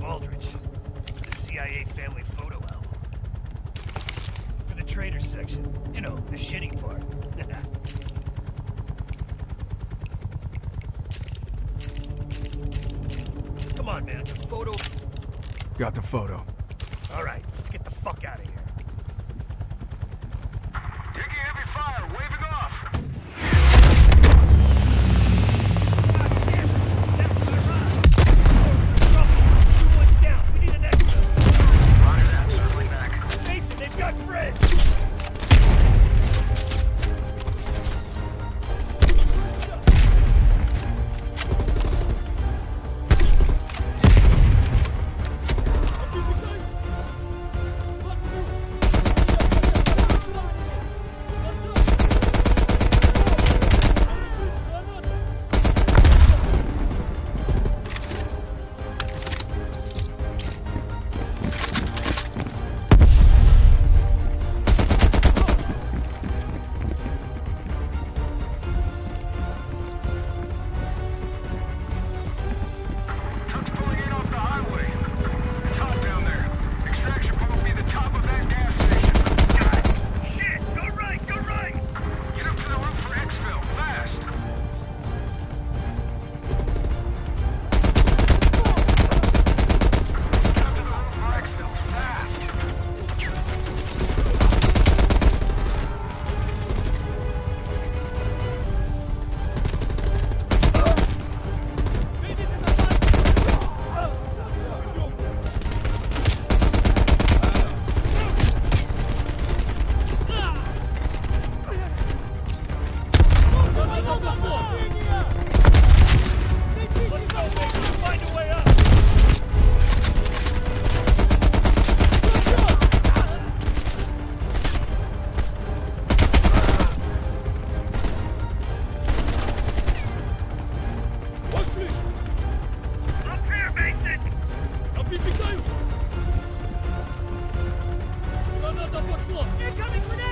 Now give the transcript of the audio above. Andrew Aldrich, the CIA family photo album. For the traitor section, you know, the shitty part. Come on, man, the photo. Got the photo. All right, let's get the fuck out of here. Taking heavy fire, waving off. Incoming grenade!